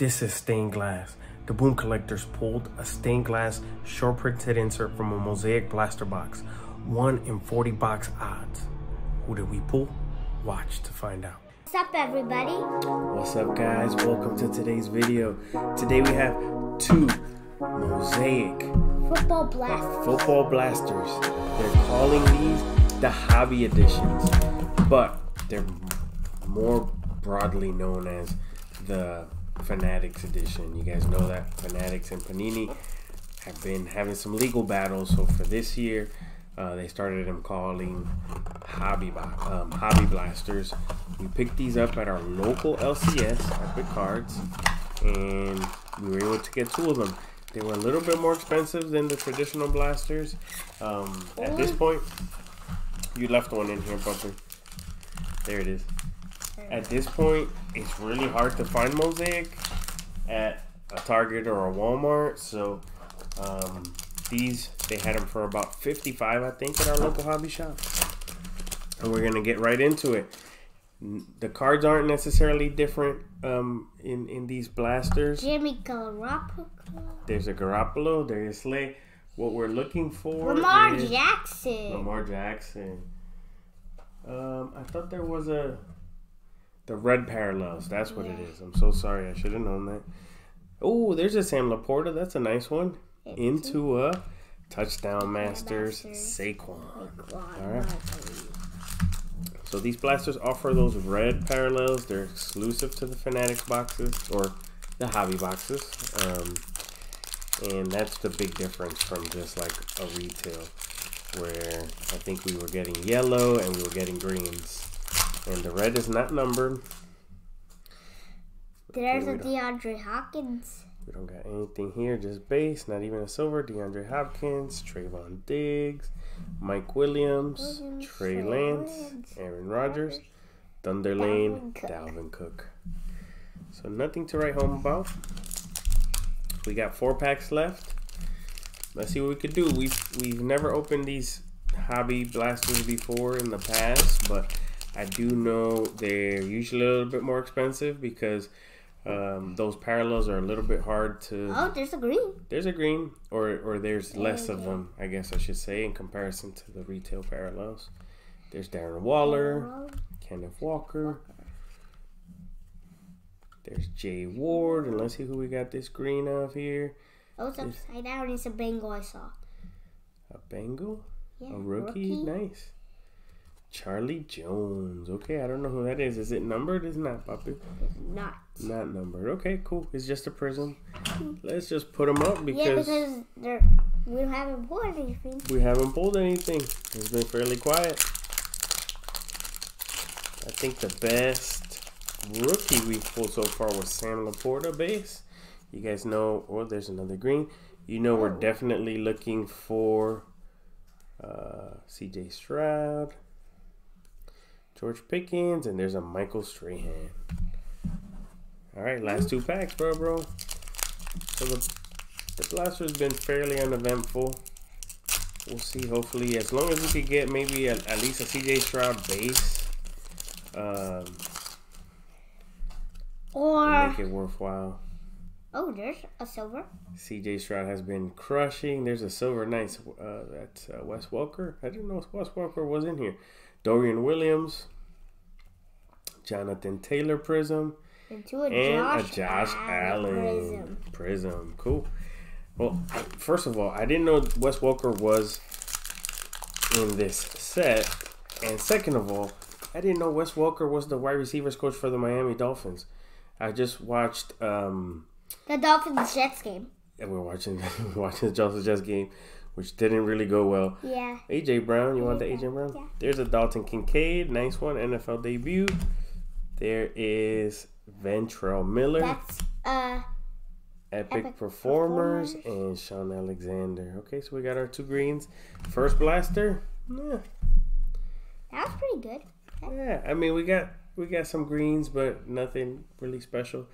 This is stained glass. The Boom Collectors pulled a stained glass short printed insert from a Mosaic blaster box. 1 in 40 box odds. Who did we pull? Watch to find out. What's up, everybody? What's up, guys? Welcome to today's video. Today we have two Mosaic football blasters. They're calling these the hobby editions, but they're more broadly known as the Fanatics edition. You guys know that Fanatics and Panini have been having some legal battles, so for this year they started them calling hobby blasters. We picked these up at our local LCS at Quick Cards, and we were able to get two of them. They were a little bit more expensive than the traditional blasters. At this point, you left one in here, Bumper. There it is. At this point, it's really hard to find Mosaic at a Target or a Walmart. So these, they had them for about $55, I think, at our local hobby shop. And we're gonna get right into it. The cards aren't necessarily different in these blasters. Jimmy Garoppolo. There's a Garoppolo. There is Slay. What we're looking for. Lamar Jackson. Lamar Jackson. I thought there was a the red parallels. That's what it is. I'm so sorry. I should have known that. Oh, there's a Sam LaPorta. That's a nice one. Into a touchdown masters Saquon. All right. So these blasters offer those red parallels. They're exclusive to the Fanatics boxes or the hobby boxes. And that's the big difference from just like a retail, where I think we were getting yellow and we were getting greens. And the red is not numbered. There's a DeAndre Hopkins. We don't got anything here, just base, not even a silver. DeAndre Hopkins, Trayvon Diggs, Mike Williams, Trey Lance, Aaron Rodgers, Thunder Lane, Dalvin Cook. So nothing to write home about. We got 4 packs left. Let's see what we could do. We've never opened these hobby blasters before in the past, but I do know they're usually a little bit more expensive because those parallels are a little bit hard to. Oh, there's a green. There's a green, or there's less of them, I guess I should say, in comparison to the retail parallels. There's Darren Waller, Kenneth Walker. There's Jay Ward, and let's see who we got this green of here. Oh, it's upside down. It's a Bengal I saw. A Bengal? Yeah, a rookie? Nice. Charlie Jones. Okay, I don't know who that is. Is it numbered? It's not, Papi. It's not. Not numbered. Okay, cool. It's just a prism. Let's just put them up because... Yeah, because we haven't pulled anything. We haven't pulled anything. It's been fairly quiet. I think the best rookie we've pulled so far was Sam LaPorta base. You guys know... Oh, there's another green. You know we're definitely looking for CJ Stroud, George Pickens, and there's a Michael Strahan. All right, last 2 packs, bro. So the blaster's been fairly uneventful. We'll see, hopefully, as long as we can get maybe at least a CJ Stroud base. Or make it worthwhile. Oh, there's a silver. CJ Stroud has been crushing. There's a silver, nice. That's Wes Welker. I didn't know Wes Welker was in here. Dorian Williams, Jonathan Taylor prism, and a Josh Allen prism. Cool. Well, first of all, I didn't know Wes Welker was in this set, and second of all, I didn't know Wes Welker was the wide receivers coach for the Miami Dolphins. I just watched the Dolphins Jets game. And we're watching the Dolphins Jets game, which didn't really go well. Yeah. A.J. Brown. You want the A.J. Brown? Yeah. There's a Dalton Kincaid. Nice one. NFL debut. There is Ventrell Miller. That's Epic Performers. And Sean Alexander. Okay, so we got our 2 greens. First blaster. Yeah. That was pretty good. Yeah. I mean, we got some greens, but nothing really special.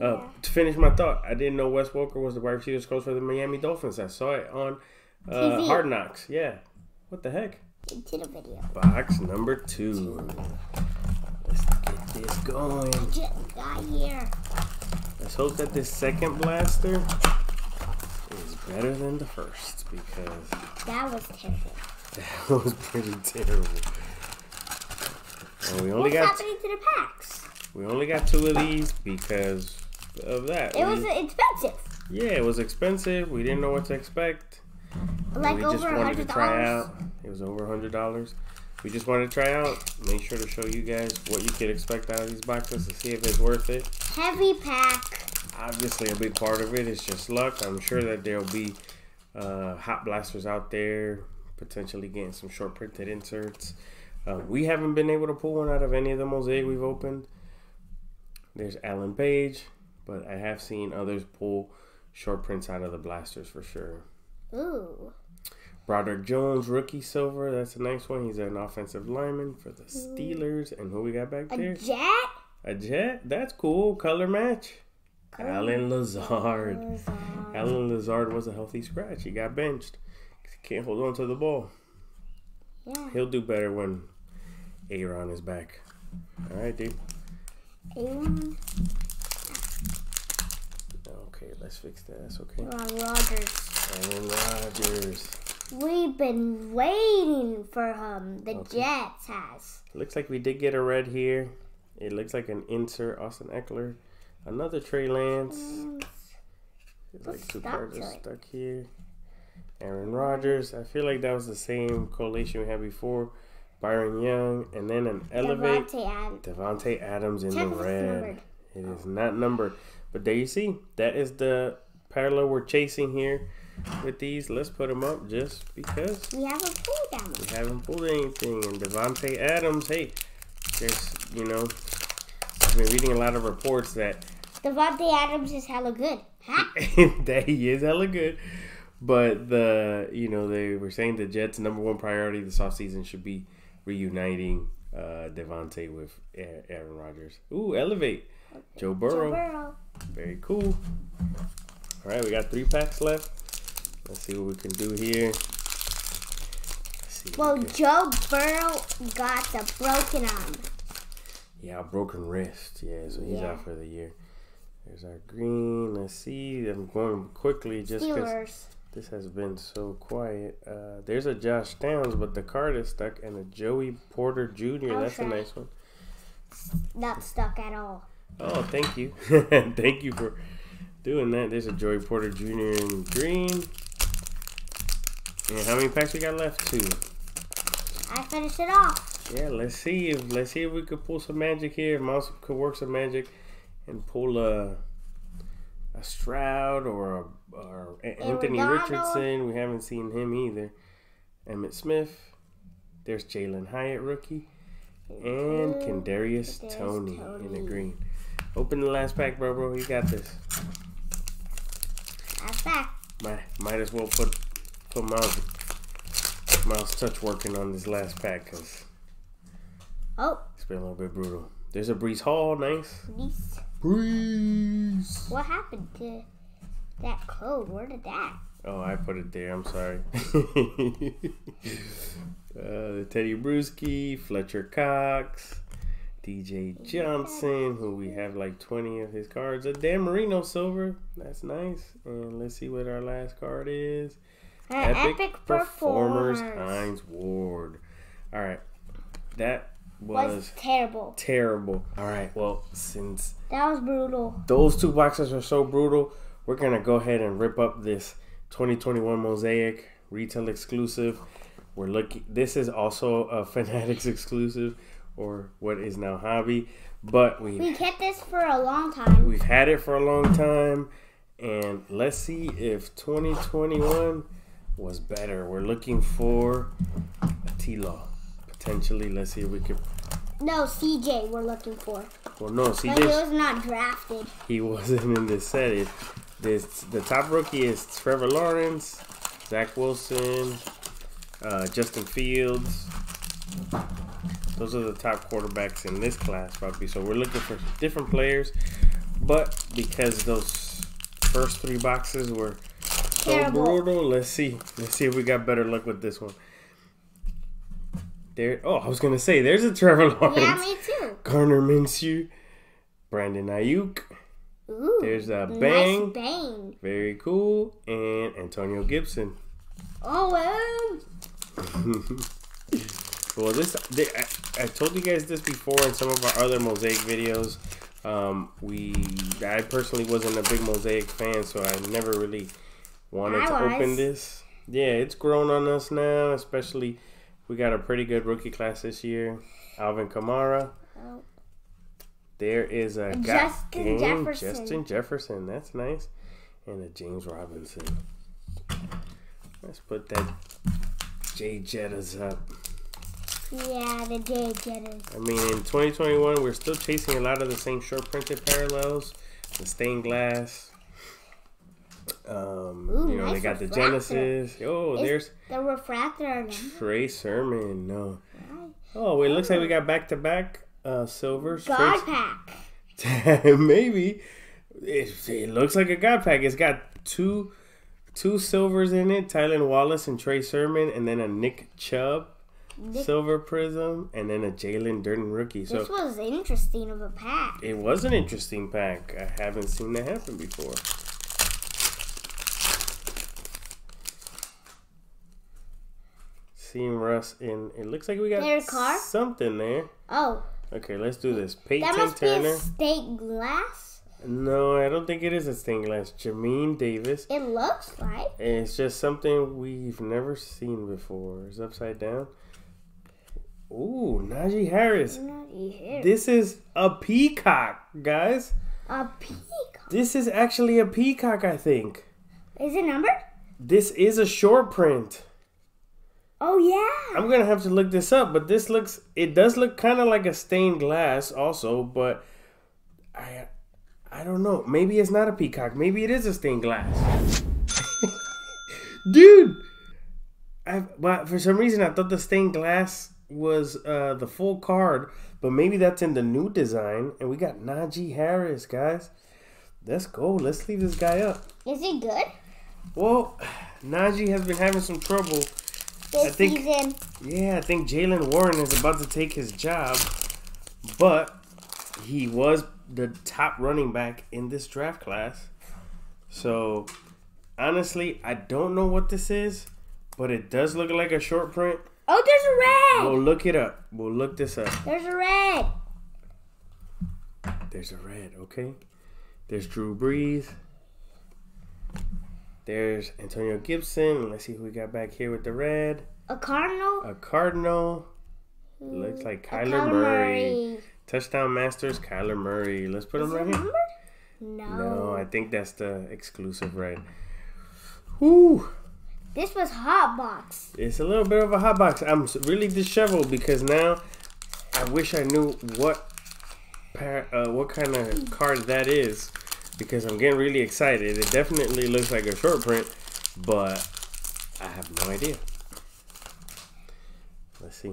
Yeah. To finish my thought, I didn't know Wes Welker was the wide receivers coach for the Miami Dolphins. I saw it on... Hard Knocks, yeah. What the heck? Into the video. Box number 2. Let's get this going. I just got here. Let's hope that this second blaster is better than the first, because that was terrible. That was pretty terrible. And we only What's happening to the packs? We only got two of these because of that. It was expensive. Yeah, it was expensive. We didn't know what to expect. Like we just wanted to try out. It was over $100. We just wanted to try out. Make sure to show you guys what you could expect out of these boxes to see if it's worth it. Heavy pack. Obviously, a big part of it is just luck. I'm sure that there'll be hot blasters out there, potentially getting some short printed inserts. We haven't been able to pull one out of any of the mosaic we've opened. There's Alan Page, but I have seen others pull short prints out of the blasters for sure. Ooh. Broderick Jones, rookie silver. That's a nice one. He's an offensive lineman for the Steelers. And who we got back there? A Jet? A Jet? That's cool. Color match. Alan Lazard. Alan Lazard was a healthy scratch. He got benched. He can't hold on to the ball. Yeah. He'll do better when Aaron is back. All right, dude. Aaron. Okay, let's fix that. That's okay. Aaron Rodgers. Aaron Rodgers. We've been waiting for him. The Jets has. Looks like we did get a red here. It looks like an insert. Austin Eckler. Another Trey Lance. It's like two cards are stuck here. Aaron Rodgers. I feel like that was the same collation we had before. Byron Young. And then an Elevate. Davante Adams in the red. It is not numbered. But there you see. That is the parallel we're chasing here with these. Let's put them up just because. We haven't pulled them. We haven't pulled anything. And Davante Adams. Hey, there's, you know, I've been reading a lot of reports that Davante Adams is hella good. Huh? That he is hella good. But the, you know, they were saying the Jets' #1 priority this offseason should be reuniting Davante with Aaron Rodgers. Ooh, Elevate. Okay. Joe Burrow. Joe Burrow. Very cool. All right, we got 3 packs left. Let's see what we can do here. Well, Joe Burrow got the broken arm. Yeah, broken wrist. Yeah, so he's out for the year. There's our green. Let's see. I'm going quickly just because this has been so quiet. There's a Josh Downs, but the card is stuck, and a Joey Porter Jr. That's a nice one. Not stuck at all. Oh, thank you. Thank you for doing that. There's a Joey Porter Jr. in green. And how many packs we got left? 2. I finished it off. Yeah, let's see if we could pull some magic here. Mouse could work some magic and pull a Stroud or a Anthony Richardson. We haven't seen him either. Emmitt Smith. There's Jalen Hyatt, rookie, and Kendarius Toney in the green. Open the last pack, bro. You got this. Last pack. Might as well put Miles Touch working on this last pack because. Oh. It's been a little bit brutal. There's a Breece Hall. Nice. Breece. What happened to that code? Where did that? Oh, I put it there. I'm sorry. Teddy Bruschi, Fletcher Cox, DJ Johnson, who we have like 20 of his cards. A Dan Marino silver. That's nice. And let's see what our last card is. Epic Performers, Hines Ward. All right. That was terrible. Terrible. All right. Well, since that was brutal, those 2 boxes are so brutal, we're gonna go ahead and rip up this 2021 Mosaic retail exclusive. We're looking. This is also a Fanatics exclusive, or what is now Hobby. But we kept this for a long time. We've had it for a long time, and let's see if 2021 was better. We're looking for a T-Law. Potentially, let's see if we can. No, CJ we're looking for. Well, no, CJ. He was not drafted. He wasn't in this set. The top rookie is Trevor Lawrence, Zach Wilson, Justin Fields. Those are the top quarterbacks in this class, probably. So we're looking for different players. But because those first 3 boxes were so brutal, let's see if we got better luck with this one. I was gonna say there's a Trevor Lawrence. Yeah, me too. Garner Minshew, Brandon Ayuk, Ooh, there's a bang. Nice bang. Very cool. And Antonio Gibson. Oh, well. Well, I told you guys this before in some of our other mosaic videos. I personally wasn't a big mosaic fan, so I never really wanted to open this. Yeah, it's grown on us now, especially we got a pretty good rookie class this year. Alvin Kamara. Oh. There is a Justin Jefferson. Justin Jefferson, that's nice. And a James Robinson. Let's put that Jay Jettas up. Yeah, the Jay Jettas. I mean, in 2021, we're still chasing a lot of the same short-printed parallels. The stained glass. Ooh, you know, nice, they got refractor. The Genesis. Oh, there's the refractor. Trey Sermon, no. Right. Oh, it looks like we got back-to-back silvers. God pack. Maybe. It looks like a God pack. It's got two silvers in it. Tylan Wallace and Trey Sermon, and then a Nick Chubb. Silver prism, and then a Jalen Durden rookie. So this was interesting of a pack. It was an interesting pack. I haven't seen that happen before. Seeing Russ in, it looks like we got something there. Oh. Okay, let's do this. Peyton Turner. That must be a stained glass. No, I don't think it is a stained glass. Jamin Davis. It looks like. It's just something we've never seen before. It's upside down. Ooh, Najee Harris. This is a peacock, guys. A peacock? This is actually a peacock, I think. Is it numbered? This is a short print. Oh, yeah. I'm going to have to look this up, but this looks... It does look kind of like a stained glass also, but I don't know. Maybe it's not a peacock. Maybe it is a stained glass. Dude! But for some reason, I thought the stained glass was the full card, but maybe that's in the new design. And we got Najee Harris, guys. Let's go. Let's leave this guy up. Is he good? Well, Najee has been having some trouble this season. Yeah, I think Jaylen Warren is about to take his job, but he was the top running back in this draft class. So, honestly, I don't know what this is, but it does look like a short print. Oh, there's a red. We'll look it up. We'll look this up. There's a red. There's a red, okay. There's Drew Brees. There's Antonio Gibson. Let's see who we got back here with the red. A Cardinal. A Cardinal. Looks like Kyler Murray. Touchdown Masters, Kyler Murray. Let's put him right here. No, I think that's the exclusive red. Whoo. This was hot box. It's a little bit of a hot box. I'm really disheveled because now I wish I knew what kind of card that is because I'm getting really excited. It definitely looks like a short print, but I have no idea. Let's see.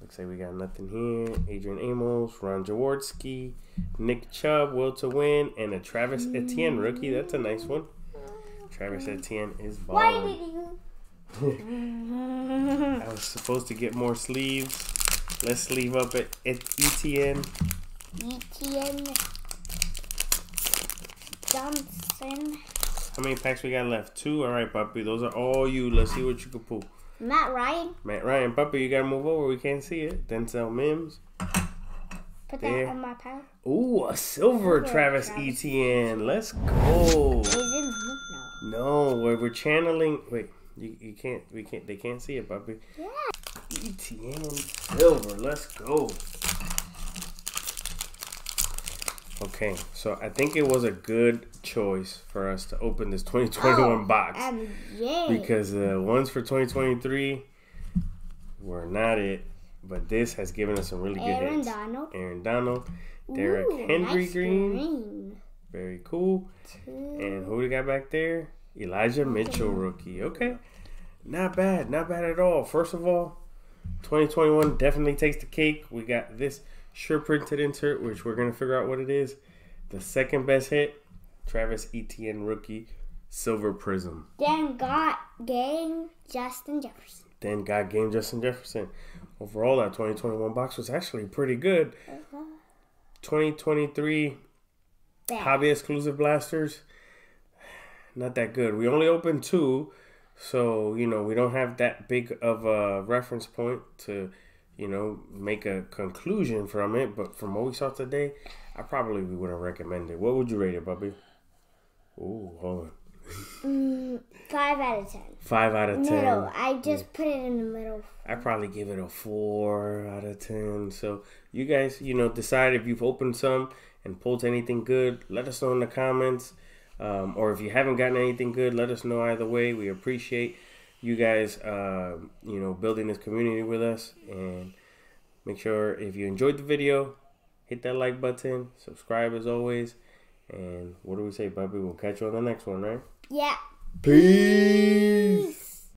Looks like we got nothing here. Adrian Amos, Ron Jaworski, Nick Chubb, Will to Win, and a Travis Etienne rookie. That's a nice one. Travis Etienne is balling. I was supposed to get more sleeves. Let's sleeve up at Etienne. Etienne Johnson. How many packs we got left? 2? All right, Puppy. Those are all you. Let's see what you can pull. Matt Ryan. Matt Ryan. Puppy, you got to move over. We can't see it. Denzel Mims. Put that on my pile. Ooh, a silver Travis Etienne. Let's go. No, we're channeling. Wait, you can't. We can't. They can't see it, Bobby. Yeah. ETN silver. Let's go. Okay, so I think it was a good choice for us to open this 2021 box because the ones for 2023 were not it. But this has given us some really good hits. Aaron Donald. Derrick Henry green. Very cool. And who we got back there? Elijah Mitchell, rookie. Okay. Not bad. Not bad at all. First of all, 2021 definitely takes the cake. We got this sure printed insert, which we're going to figure out what it is. The second best hit, Travis Etienne rookie, silver prism. Then got game Justin Jefferson. Overall, that 2021 box was actually pretty good. 2023... Bad. Hobby exclusive blasters, not that good. We only opened two, so, you know, we don't have that big of a reference point to, you know, make a conclusion from it. But from what we saw today, I probably wouldn't recommend it. What would you rate it, Bubby? Ooh, hold on. 5 out of 10. 5 out of 10. Middle. I just put it in the middle. I probably give it a 4 out of 10. So you guys, you know, decide if you've opened some and pulled anything good. Let us know in the comments, or if you haven't gotten anything good, let us know. Either way, we appreciate you guys, you know, building this community with us. And make sure if you enjoyed the video, hit that like button, subscribe as always. And what do we say, Bubby? We'll catch you on the next one, right? Yeah. Peace.